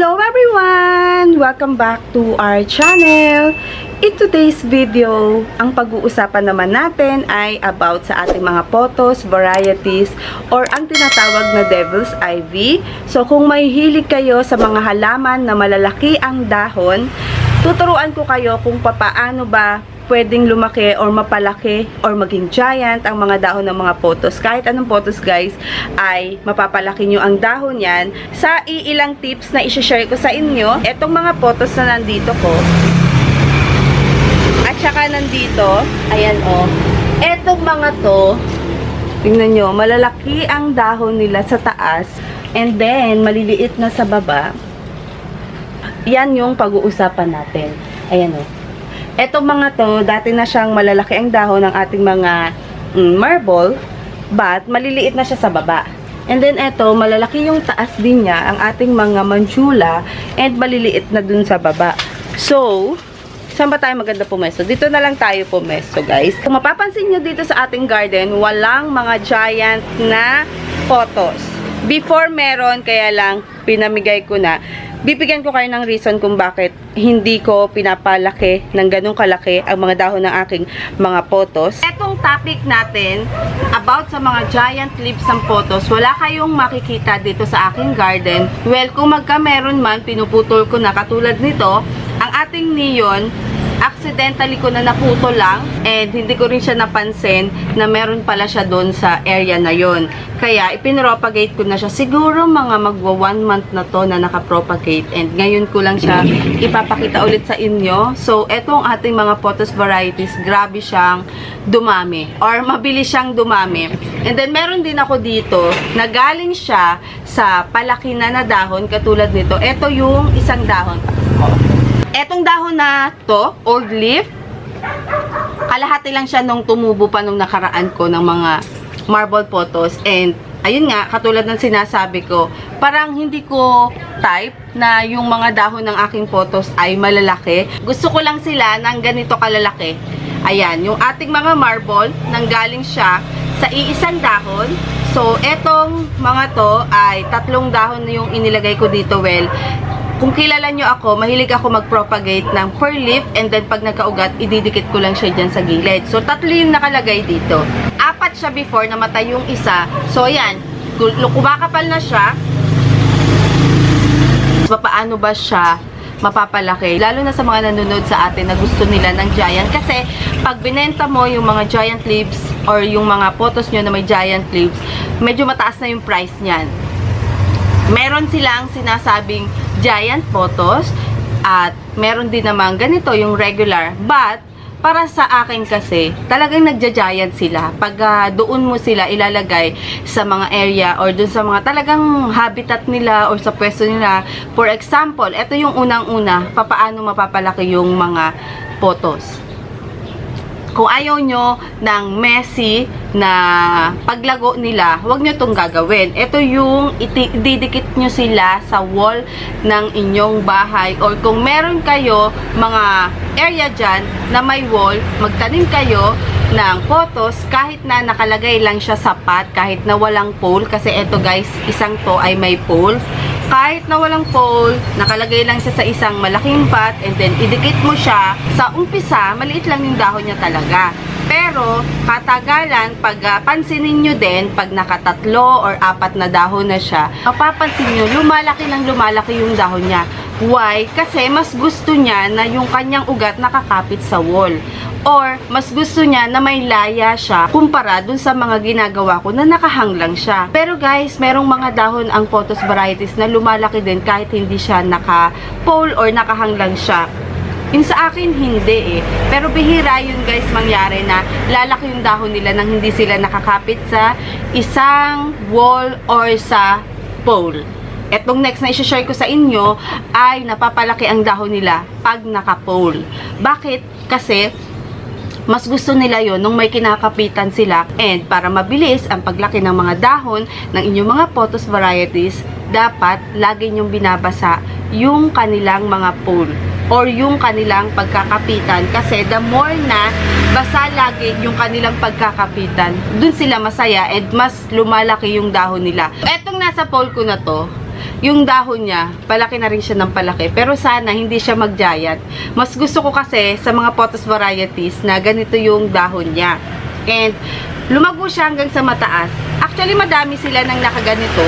Hello everyone! Welcome back to our channel. In today's video, ang pag-uusapan naman natin ay about sa ating mga pothos, varieties, or ang tinatawag na Devil's Ivy. So kung may hilig kayo sa mga halaman na malalaki ang dahon, tuturuan ko kayo kung paano ba pwedeng lumaki or mapalaki or maging giant ang mga dahon ng mga pothos. Kahit anong pothos guys, ay mapapalaki nyo ang dahon yan. Sa ilang tips na i-share ko sa inyo, etong mga pothos na nandito ko, tsaka nandito, ayan o, etong mga to, tingnan nyo, malalaki ang dahon nila sa taas, and then, maliliit na sa baba. Yan yung pag-uusapan natin. Ayan o. Etong mga to, dati na siyang malalaki ang dahon ng ating mga marble, but maliliit na siya sa baba. And then, eto, malalaki yung taas din niya, ang ating mga manchula, and maliliit na dun sa baba. So, saan ba tayo maganda pumeso? Dito na lang tayo pumeso, guys. Kung mapapansin nyo dito sa ating garden, walang mga giant na pothos. Before meron, kaya lang pinamigay ko na. Bibigyan ko kayo ng reason kung bakit hindi ko pinapalaki ng ganong kalaki ang mga dahon ng aking mga pothos. Etong topic natin, about sa mga giant leaves ng pothos, wala kayong makikita dito sa aking garden. Well, kung magka meron man, pinuputol ko na katulad nito. Ang ating neon, accidentally ko na naputo lang, and hindi ko rin siya napansin na meron pala siya doon sa area na yon. Kaya, ipinropagate ko na siya. Siguro mga magwa 1 month na to na nakapropagate, and ngayon ko lang siya ipapakita ulit sa inyo. So, etong ating mga pothos varieties, grabe siyang dumami, or mabilis siyang dumami. And then, meron din ako dito, nagaling siya sa palaki na dahon, katulad nito. Eto yung isang dahon. Etong dahon na to, old leaf, kalahati lang siya nung tumubo pa nung nakaraan ko ng mga marble pothos. And, ayun nga, katulad ng sinasabi ko, parang hindi ko type na yung mga dahon ng aking pothos ay malalaki. Gusto ko lang sila ng ganito kalalaki. Ayan, yung ating mga marble, nanggaling siya sa iisang dahon. So, etong mga to ay tatlong dahon na yung inilagay ko dito. Well, kung kilala nyo ako, mahilig ako mag-propagate ng per leaf, and then pag nagkaugat, ididikit ko lang siya dyan sa gilid. So, tatlo yung nakalagay dito. Apat siya before, namatay yung isa. So, ayan, kumakapal na siya. Paano ba siya mapapalaki? Lalo na sa mga nanonood sa atin na gusto nila ng giant. Kasi, pag binenta mo yung mga giant leaves, or yung mga pothos nyo na may giant leaves, medyo mataas na yung price niyan. Meron silang sinasabing giant pothos, at meron din naman ganito yung regular, but para sa akin kasi talagang nagja-giant sila pag doon mo sila ilalagay sa mga area or doon sa mga talagang habitat nila or sa pwesto nila. For example, ito yung unang-una, papaano mapapalaki yung mga pothos. Kung ayaw nyo ng messy na paglago nila, huwag nyo itong gagawin. Ito yung didikit nyo sila sa wall ng inyong bahay. Or kung meron kayo mga area dyan na may wall, magtanim kayo ng pothos kahit na nakalagay lang siya sa pot, kahit na walang pole. Kasi ito guys, isang to ay may pole. Kahit na walang pole, nakalagay lang siya sa isang malaking pot, and then idikit mo siya. Sa umpisa, maliit lang yung dahon niya talaga. Pero, katagalan, pag pansinin nyo din, pag nakatatlo or apat na dahon na siya, mapapansin nyo, lumalaki ng lumalaki yung dahon niya. Why? Kasi mas gusto niya na yung kanyang ugat nakakapit sa wall. Or, mas gusto niya na may laya siya kumpara dun sa mga ginagawa ko na nakahang lang siya. Pero guys, merong mga dahon ang pothos varieties na lumalaki din kahit hindi siya naka-pole or nakahang lang siya. Yung sa akin, hindi eh. Pero bihira yun guys mangyari na lalaki yung dahon nila nang hindi sila nakakapit sa isang wall or sa pole. Etong next na i-share ko sa inyo ay napapalaki ang dahon nila pag naka-pole. Bakit? Kasi mas gusto nila yon nung may kinakapitan sila. And para mabilis ang paglaki ng mga dahon ng inyong mga pothos varieties, dapat lagi nyong binabasa yung kanilang mga pole or yung kanilang pagkakapitan. Kasi the more na basa lagi yung kanilang pagkakapitan, dun sila masaya and mas lumalaki yung dahon nila. Etong nasa pole ko na to, yung dahon niya, palaki na rin siya ng palaki. Pero sana, hindi siya mag-giant. Mas gusto ko kasi sa mga pothos varieties na ganito yung dahon niya. And, lumago siya hanggang sa mataas. Actually, madami sila nang nakaganito.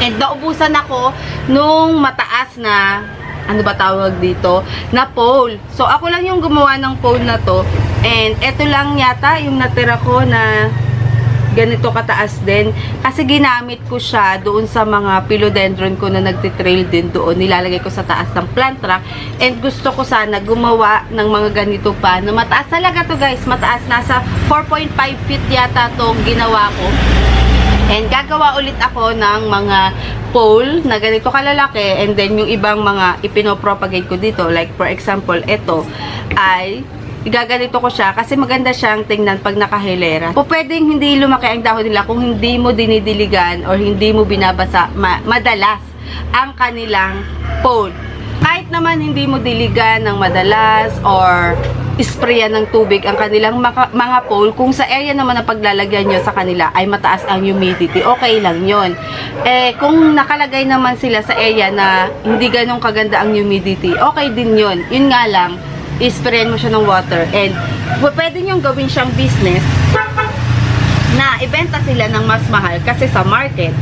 And, naubusan ako nung mataas na, ano ba tawag dito, na pole. So, ako lang yung gumawa ng pole na to. And, eto lang yata yung natira ko na ganito kataas din. Kasi ginamit ko siya doon sa mga philodendron ko na nagtitrail din doon. Nilalagay ko sa taas ng plant rack. And gusto ko sana gumawa ng mga ganito pa. Na mataas talaga to guys. Mataas. Nasa 4.5 feet yata itong ginawa ko. And gagawa ulit ako ng mga pole na ganito kalalaki. And then yung ibang mga ipinopropagate ko dito. Like for example, ito ay igaganito ko siya kasi maganda siyang tingnan pag nakahilera. O pwedeng hindi lumaki ang dahon nila kung hindi mo dinidiligan or hindi mo binabasa madalas ang kanilang pole. Kahit naman hindi mo diligan ng madalas or isprayan ng tubig ang kanilang mga pole, kung sa area naman na paglalagyan nyo sa kanila ay mataas ang humidity, okay lang yon. Eh, kung nakalagay naman sila sa area na hindi ganong kaganda ang humidity, okay din yon. Yun nga lang, isprayan mo siya ng water. And pwede niyong gawin siyang business na ibenta sila ng mas mahal kasi sa market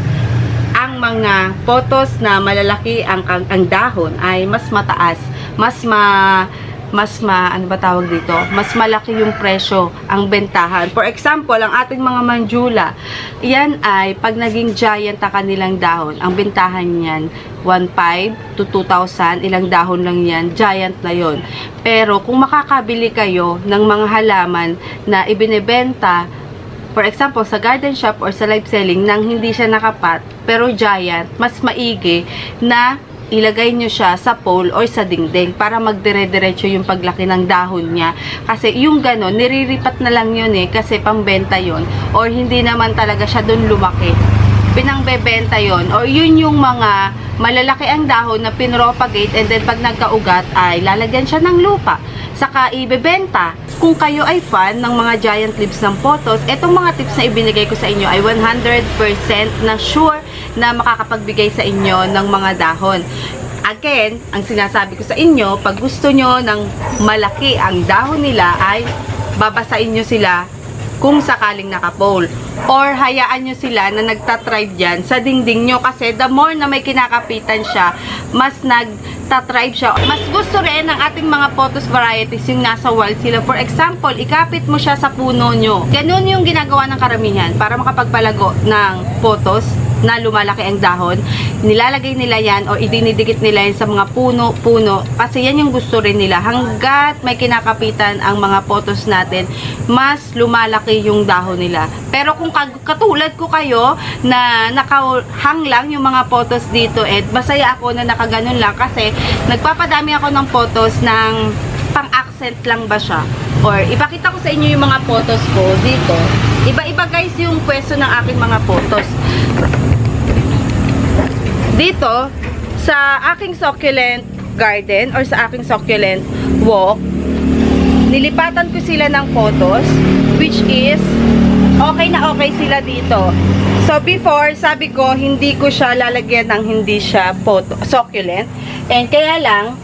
ang mga pothos na malalaki ang dahon ay mas mataas, mas malaki yung presyo ang bentahan. For example, ang ating mga manjula, yan ay pag naging giant ang kanilang dahon, ang bentahan niyan 1,500 to 2,000, ilang dahon lang yan, giant na yon. Pero kung makakabili kayo ng mga halaman na ibinebenta, for example, sa garden shop or sa live selling nang hindi siya nakapat, pero giant, mas maigi na ilagay nyo siya sa pole or sa dingding para magdire-diretso yung paglaki ng dahon niya. Kasi yung gano'n, niriripat na lang yun eh, kasi pambenta yun. Or hindi naman talaga siya dun lumaki. Pinangbebenta yun. Or yun yung mga malalaki ang dahon na pinropagate and then pag nagkaugat ay lalagyan siya ng lupa. Saka ibebenta. Kung kayo ay fan ng mga giant leaves ng pothos, etong mga tips na ibinigay ko sa inyo ay 100% na sure na makakapagbigay sa inyo ng mga dahon. Again, ang sinasabi ko sa inyo, pag gusto nyo ng malaki ang dahon nila ay babasain nyo sila kung sakaling nakapole. Or hayaan nyo sila na nagtatribe dyan sa dingding nyo kasi the more na may kinakapitan siya, mas nagtatribe siya. Mas gusto rin ng ating mga pothos varieties yung nasa wild sila. For example, ikapit mo siya sa puno nyo. Ganun yung ginagawa ng karamihan para makapagpalago ng pothos na lumalaki ang dahon. Nilalagay nila yan o idinidikit nila yan sa mga puno-puno kasi yan yung gusto rin nila. Hanggat may kinakapitan ang mga pothos natin, mas lumalaki yung dahon nila. Pero kung katulad ko kayo na nakahang lang yung mga pothos dito, masaya ako na nakaganon lang kasi nagpapadami ako ng pothos ng pang-accent lang ba siya. Or ipakita ko sa inyo yung mga pothos ko dito. Iba-iba guys yung pwesto ng aking mga pothos. Dito, sa aking succulent garden or sa aking succulent walk, nilipatan ko sila ng pothos, which is, okay na okay sila dito. So, before, sabi ko, hindi ko siya lalagyan ng hindi siya succulent. And kaya lang,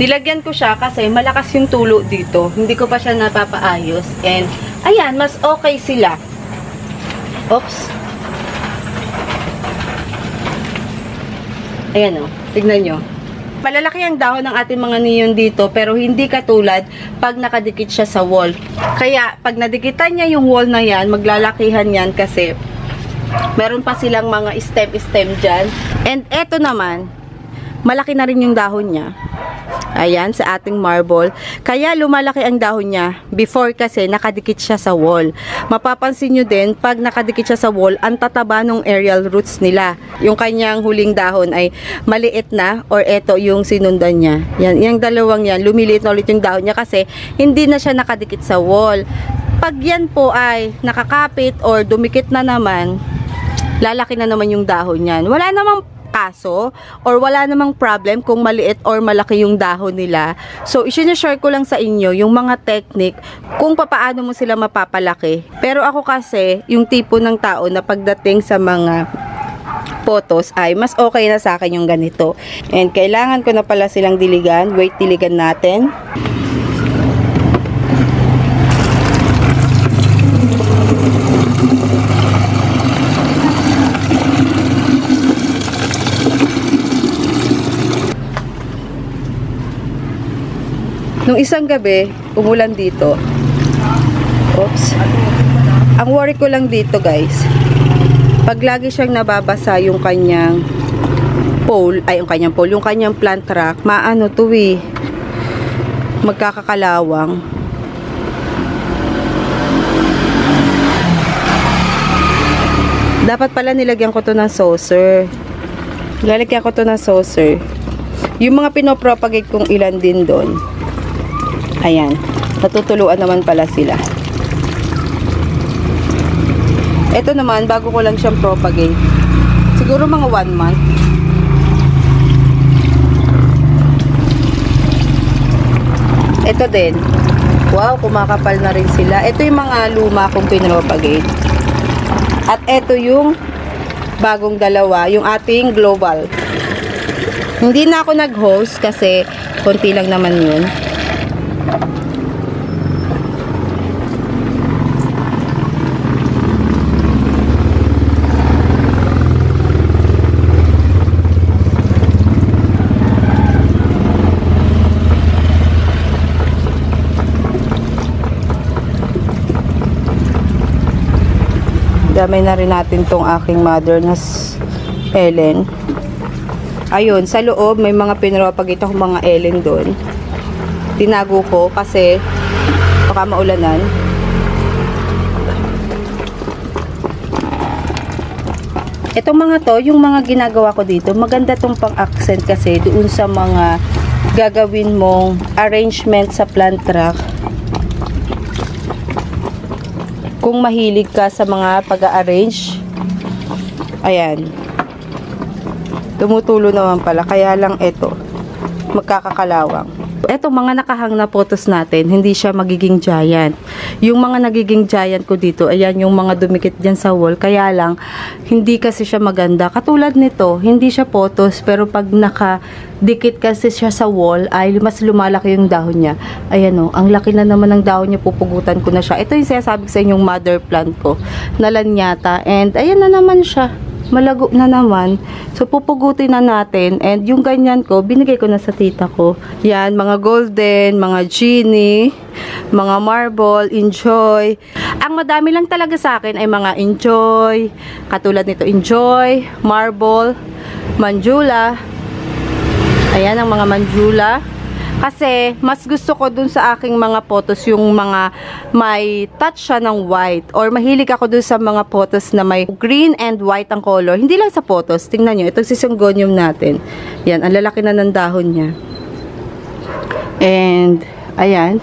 nilagyan ko siya kasi malakas yung tulo dito. Hindi ko pa siya napapaayos. And, ayan, mas okay sila. Oops. Ayan o, tignan nyo. Malalaki ang dahon ng ating mga neon dito pero hindi katulad pag nakadikit siya sa wall. Kaya pag nadikitan niya yung wall na yan, maglalakihan yan kasi meron pa silang mga stem-stem dyan. And eto naman, malaki na rin yung dahon niya. Ayan, sa ating marble. Kaya lumalaki ang dahon niya before kasi nakadikit siya sa wall. Mapapansin nyo din, pag nakadikit siya sa wall, ang tataba ng aerial roots nila. Yung kanyang huling dahon ay maliit na or eto yung sinundan niya. Yan, yung dalawang yan, lumiliit na ulit yung dahon niya kasi hindi na siya nakadikit sa wall. Pag yan po ay nakakapit or dumikit na naman, lalaki na naman yung dahon niyan. Wala namang kaso or wala namang problem kung maliit or malaki yung dahon nila. So, i-share ko lang sa inyo yung mga technique kung papaano mo sila mapapalaki. Pero ako kasi, yung tipo ng tao na pagdating sa mga Pothos ay mas okay na sa akin yung ganito. And kailangan ko na pala silang diligan. Wait, diligan natin. Nung isang gabi, umulan dito. Oops. Ang worry ko lang dito, guys. Pag lagi siyang nababasa yung kanyang pole, ay yung kanyang plant rack, maano to eh. Magkakakalawang. Dapat pala nilagyan ko to ng saucer. Lalagyan ko to ng saucer. Yung mga pinopropagate kong ilan din doon. Ayan, natutuluan naman pala sila. Ito naman, bago ko lang siyang propagate. Siguro mga 1 month. Ito din. Wow, kumakapal na rin sila. Ito yung mga luma kong pinropagate. At ito yung bagong dalawa, yung ating global. Hindi na ako nag-host kasi konti lang naman yun. Damay na rin natin tong aking mother na Ellen. Ayun, sa loob may mga pinropagate akong mga Ellen doon. Tinago ko kasi baka maulanan. Itong mga to, yung mga ginagawa ko dito, maganda tong pang-accent kasi doon sa mga gagawin mong arrangement sa plant rack. Kung mahilig ka sa mga pag-a-arrange, ayan, tumutulo naman pala, kaya lang ito, magkakakalawang. Ito, mga nakahang na pothos natin, hindi siya magiging giant. Yung mga nagiging giant ko dito, ayan, yung mga dumikit dyan sa wall, kaya lang, hindi kasi siya maganda. Katulad nito, hindi siya pothos, pero pag nakadikit kasi siya sa wall, ay mas lumalaki yung dahon niya. Ayan o, ang laki na naman ng dahon niya, pupugutan ko na siya. Ito yung sinasabi sa inyong mother plant ko, nalanyata, and ayan na naman siya. Malago na naman. So, pupugutin na natin. And yung ganyan ko, binigay ko na sa tita ko. Yan, mga golden, mga genie, mga marble, enjoy. Ang madami lang talaga sa akin ay mga enjoy. Katulad nito, enjoy, marble, manjula. Ayan, ang mga manjula. Kasi, mas gusto ko dun sa aking mga pothos yung mga may touch siya ng white. Or mahilig ako dun sa mga pothos na may green and white ang color. Hindi lang sa pothos. Tingnan nyo, itong sisanggonium natin. Yan, ang lalaki na ng dahon niya. And, ayan.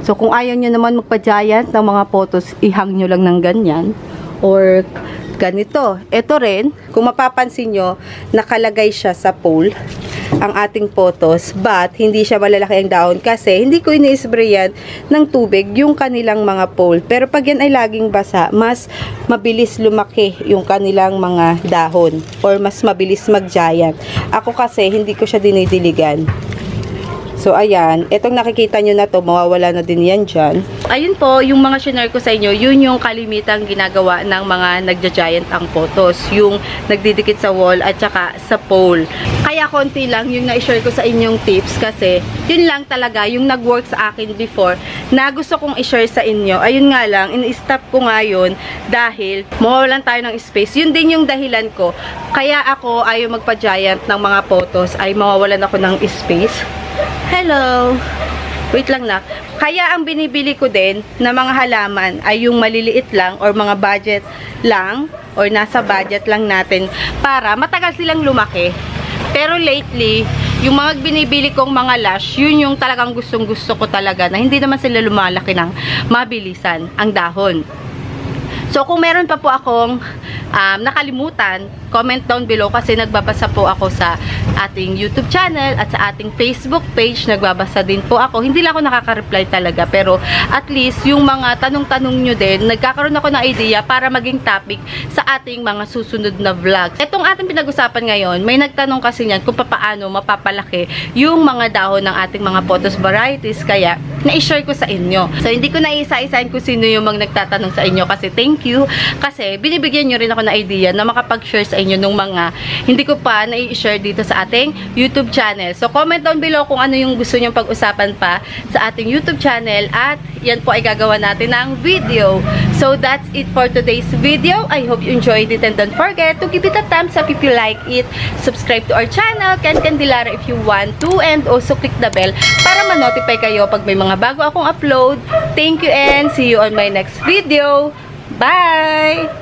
So, kung ayaw nyo naman magpa-giant ng mga pothos, ihang nyo lang ng ganyan. Or, ganito. Ito rin, kung mapapansin nyo, nakalagay siya sa pole. Ang ating pothos, but hindi siya malalaki ang dahon kasi hindi ko ini-spray yan ng tubig yung kanilang mga pole. Pero pag yan ay laging basa, mas mabilis lumaki yung kanilang mga dahon or mas mabilis mag-giant. Ako kasi hindi ko siya dinidiligan. So, ayan. Itong nakikita nyo na to, mawawala na din yan dyan. Ayun po, yung mga shinare ko sa inyo, yun yung kalimitang ginagawa ng mga nagja-giant ang pothos. Yung nagdidikit sa wall at saka sa pole. Kaya konti lang yung na-share ko sa inyong tips kasi yun lang talaga yung nag-work sa akin before na gusto kong i-share sa inyo. Ayun nga lang, in-stop ko nga yun dahil mawawalan tayo ng space. Yun din yung dahilan ko. Kaya ako ayaw magpa-giant ng mga pothos ay mawawalan ako ng space. Hello! Wait lang na. Kaya ang binibili ko din na mga halaman ay yung maliliit lang or mga budget lang or nasa budget lang natin para matagal silang lumaki. Pero lately, yung mga binibili kong mga lash, yun yung talagang gustong-gusto ko talaga na hindi naman sila lumalaki ng mabilisan ang dahon. So, kung meron pa po akong nakalimutan, comment down below kasi nagbabasa po ako sa ating YouTube channel at sa ating Facebook page. Nagbabasa din po ako. Hindi lang ako nakaka-reply talaga, pero at least yung mga tanong-tanong nyo din, nagkakaroon ako ng idea para maging topic sa ating mga susunod na vlogs. Itong ating pinag-usapan ngayon, may nagtanong kasi niyan kung paano mapapalaki yung mga dahon ng ating mga pothos varieties. Kaya, na-share ko sa inyo. So, hindi ko na-isa-isahin kung sino yung mga nagtatanong sa inyo kasi thank you. Kasi, binibigyan nyo rin ako ng idea na makapag-share sa inyo ng mga hindi ko pa na-share dito sa ating YouTube channel. So, comment down below kung ano yung gusto nyong pag-usapan pa sa ating YouTube channel at yan po ay gagawa natin ng video. So, that's it for today's video. I hope you enjoyed it and don't forget to give it a thumbs up if you like it. Subscribe to our channel, Ken-Ken De Lara if you want to, and also click the bell para ma-notify kayo pag may mga bago akong upload. Thank you and see you on my next video. Bye!